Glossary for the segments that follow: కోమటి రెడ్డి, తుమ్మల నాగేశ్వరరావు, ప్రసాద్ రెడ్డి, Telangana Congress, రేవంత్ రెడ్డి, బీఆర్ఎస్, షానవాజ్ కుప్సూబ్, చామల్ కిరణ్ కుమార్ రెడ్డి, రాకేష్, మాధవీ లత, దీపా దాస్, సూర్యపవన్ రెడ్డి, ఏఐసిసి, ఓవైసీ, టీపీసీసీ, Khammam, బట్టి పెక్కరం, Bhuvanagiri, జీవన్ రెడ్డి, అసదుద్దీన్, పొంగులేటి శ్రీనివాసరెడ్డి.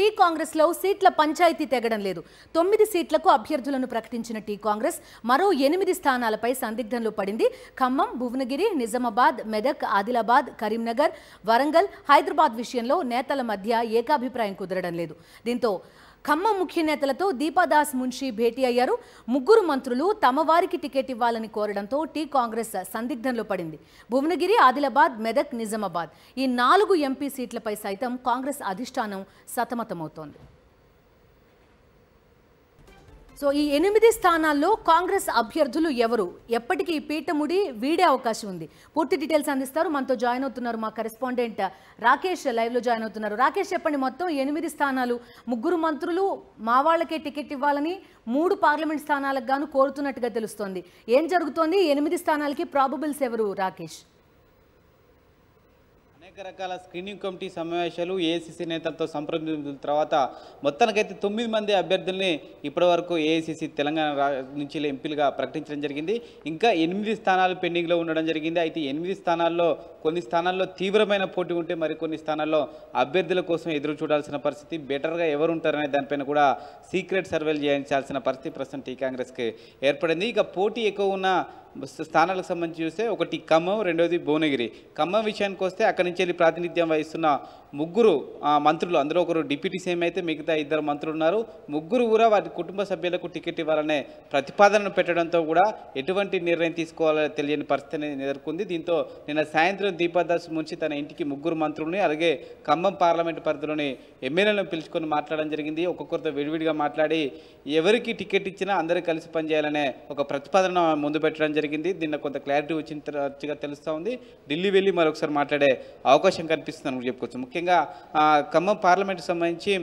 Tea కాంగ్రెస్లో సీట్ల పంచాయతీ తెగడం లేదు. 9 సీట్లకు అభ్యర్థులను ప్రకటించిన టీ కాంగ్రెస్ మరో 8 స్థానాలపై సందిగ్ధంలో పడింది. ఖమ్మం, భువనగిరి, నిజామాబాద్, మెదక్, ఆదిలాబాద్, కరీంనగర్, వరంగల్, హైదరాబాద్ విషయంలో నేతల మధ్య ఏకాభిప్రాయం కుదరడం లేదు. దీంతో ఖమ్మం ముఖ్య నేతలతో దీపా దాస్ మున్షి భేటీ అయ్యారు. ముగ్గురు మంత్రులు తమ వారికి టికెట్ ఇవ్వాలని కోరడంతో టీ కాంగ్రెస్ సందిగ్ధంలో పడింది. భువనగిరి, ఆదిలాబాద్, మెదక్, నిజామాబాద్ ఈ 4 ఎంపీ సీట్లపై సైతం కాంగ్రెస్ అధిష్టానం సతమతమవుతోంది. సో ఈ 8 స్థానాల్లో కాంగ్రెస్ అభ్యర్థులు ఎవరు, ఎప్పటికీ పీఠముడి వీడే అవకాశం ఉంది. పూర్తి డీటెయిల్స్ అందిస్తారు. మనతో జాయిన్ అవుతున్నారు మా కరెస్పాండెంట్ రాకేష్, లైవ్లో జాయిన్ అవుతున్నారు. రాకేష్, చెప్పండి, మొత్తం 8 స్థానాలు, ముగ్గురు మంత్రులు మా వాళ్ళకే టికెట్ ఇవ్వాలని 3 పార్లమెంట్ స్థానాలకు గాను కోరుతున్నట్టుగా తెలుస్తోంది. ఏం జరుగుతోంది? 8 స్థానాలకి ప్రాబబుల్స్ ఎవరు రాకేష్? అనేక రకాల స్క్రీనింగ్ కమిటీ సమావేశాలు, ఏఐసిసి నేతలతో సంప్రదించిన తర్వాత మొత్తానికైతే 9 మంది అభ్యర్థుల్ని ఇప్పటి వరకు ఏఐసిసి తెలంగాణ నుంచి ఎంపీలుగా ప్రకటించడం జరిగింది. ఇంకా 8 స్థానాలు పెండింగ్లో ఉండడం జరిగింది. అయితే 8 స్థానాల్లో కొన్ని స్థానాల్లో తీవ్రమైన పోటీ ఉంటే మరికొన్ని స్థానాల్లో అభ్యర్థుల కోసం ఎదురు చూడాల్సిన పరిస్థితి, బెటర్గా ఎవరు ఉంటారనే దానిపైన కూడా సీక్రెట్ సర్వేలు చేయించాల్సిన పరిస్థితి ప్రస్తుతం టీ కాంగ్రెస్కి ఏర్పడింది. ఇక పోటీ ఎక్కువ ఉన్న స్థానాలకు సంబంధించి చూస్తే ఒకటి ఖమ్మం, రెండోది భువనగిరి. ఖమ్మం విషయానికి వస్తే అక్కడి నుంచి వెళ్ళి ప్రాతినిధ్యం వహిస్తున్న ముగ్గురు మంత్రులు, అందులో ఒకరు డిప్యూటీ సీఎం అయితే మిగతా 2 మంత్రులు ఉన్నారు. ముగ్గురు కూడా వారి కుటుంబ సభ్యులకు టికెట్ ఇవ్వాలనే ప్రతిపాదనను పెట్టడంతో కూడా ఎటువంటి నిర్ణయం తీసుకోవాలో తెలియని పరిస్థితిని ఎదుర్కొంది. దీంతో నిన్న సాయంత్రం దీపా దాస్ మున్షి తన ఇంటికి ముగ్గురు మంత్రులని అలాగే ఖమ్మం పార్లమెంటు పరిధిలోని ఎమ్మెల్యేలను పిలుచుకొని మాట్లాడడం జరిగింది. ఒక్కొక్కరితో విడివిడిగా మాట్లాడి ఎవరికి టికెట్ ఇచ్చినా అందరూ కలిసి పనిచేయాలనే ఒక ప్రతిపాదన ముందు పెట్టడం జరిగింది. నిన్న కొంత క్లారిటీ వచ్చినట్టుగా తెలుస్తూ ఉంది. ఢిల్లీ వెళ్ళి మరొకసారి మాట్లాడే అవకాశం కనిపిస్తుందని చెప్పుకోవచ్చు. ముఖ్యంగా ఖమ్మం పార్లమెంట్కి సంబంధించి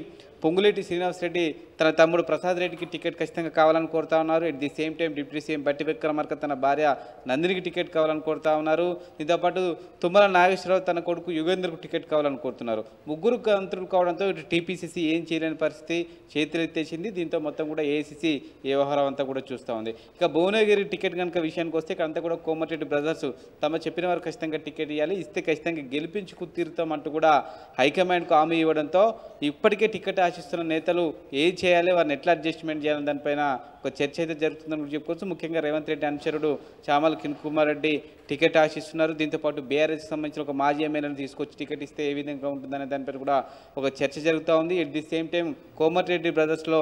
పొంగులేటి శ్రీనివాసరెడ్డి తన తమ్ముడు ప్రసాద్ రెడ్డికి టికెట్ ఖచ్చితంగా కావాలని కోరుతా ఉన్నారు. At the same time deputy CM బట్టి పెక్కరం తన భార్య నందినికి టికెట్ కావాలని కోరుతా ఉన్నారు. దీంతోపాటు తుమ్మల నాగేశ్వరరావు తన కొడుకు యుగేంద్రకు టికెట్ కావాలని కోరుతున్నారు. ముగ్గురు మంత్రులు కావడంతో ఇటు టీపీసీసీ ఏం చేయలేని పరిస్థితి చేతులెత్తేసింది. దీంతో మొత్తం కూడా ఏఐసిసి వ్యవహారం అంతా కూడా చూస్తూ ఉంది. ఇక భువనగిరి టికెట్ కనుక విషయానికి వస్తే ఇక్కడంతా కూడా కోమటి రెడ్డి బ్రదర్స్ తమ చెప్పిన వారు ఖచ్చితంగా టికెట్ ఇవ్వాలి, ఇస్తే ఖచ్చితంగా గెలిపించుకు తీరుతామంటూ కూడా హైకమాండ్కు హామీ ఇవ్వడంతో ఇప్పటికే టికెట్ ఆశిస్తున్న నేతలు ఏం చేయాలి, వారిని ఎట్లా అడ్జస్ట్మెంట్ చేయాలని దానిపైన ఒక చర్చ అయితే జరుగుతుందని కూడా చెప్పుకోవచ్చు. ముఖ్యంగా రేవంత్ రెడ్డి అనుచరుడు చామల్ కిరణ్ కుమార్ రెడ్డి టికెట్ ఆశిస్తున్నారు. దీంతోపాటు బీఆర్ఎస్కి సంబంధించిన ఒక మాజీ ఎమ్మెల్యేని తీసుకొచ్చి టికెట్ ఇస్తే ఏ విధంగా ఉంటుందనే దానిపైన కూడా ఒక చర్చ జరుగుతూ ఉంది. At the same time కోమటి రెడ్డి బ్రదర్స్లో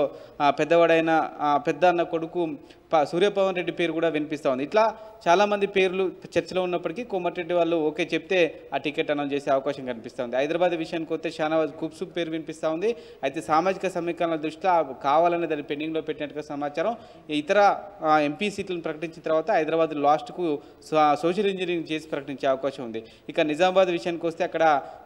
పెద్దవాడైన పెద్ద అన్న కొడుకు సూర్యపవన్ రెడ్డి పేరు కూడా వినిపిస్తూ ఉంది. ఇట్లా చాలామంది పేర్లు చర్చలో ఉన్నప్పటికీ కోమటి రెడ్డి వాళ్ళు ఓకే చెప్తే ఆ టికెట్ అనౌన్స్ చేసే అవకాశం కనిపిస్తూ ఉంది. హైదరాబాద్ విషయానికి వస్తే షానవాజ్ కుప్సూబ్ పేరు వినిపిస్తూ ఉంది. అయితే సామాజిక సమీకరణల దృష్ట్యా కావాలనే దాన్ని పెండింగ్లో పెట్టినట్టుగా సమాచారం. ఇతర ఎంపీ సీట్లను ప్రకటించిన తర్వాత హైదరాబాద్ లాస్ట్కు సోషల్ ఇంజనీరింగ్ చేసి ప్రకటించే అవకాశం ఉంది. ఇక నిజామాబాద్ విషయానికి వస్తే అక్కడ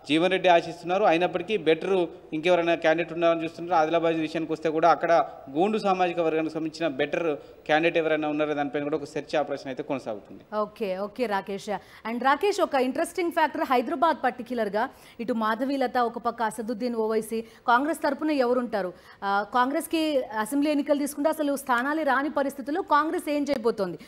జీవన్ రెడ్డి ఆశిస్తున్నారు, అయినప్పటికీ బెటరు ఇంకెవరైనా క్యాండిడేట్ ఉన్నారని చూస్తున్నారు. ఆదిలాబాద్ విషయానికి వస్తే కూడా అక్కడ గోండు సామాజిక వర్గానికి సంబంధించిన బెటర్ క్యాండిడేట్ ఎవరైనా ఉన్నారో దానిపైన కూడా ఒక సెర్చ్ ఆపరేషన్ అయితే కొనసాగుతుంది. Okay, okay రాకేష్. And రాకేష్, ఒక ఇంట్రెస్టింగ్ ఫ్యాక్టర్ హైదరాబాద్ పర్టిక్యులర్గా ఇటు మాధవీ లత ఒక పక్క, అసదుద్దీన్ ఓవైసీ, కాంగ్రెస్ తరఫున ఎవరుంటారు? కాంగ్రెస్కి అసెంబ్లీ ఎన్నికలు తీసుకుంటే అసలు స్థానాలే రాని పరిస్థితుల్లో కాంగ్రెస్ ఏం చేయబోతోంది?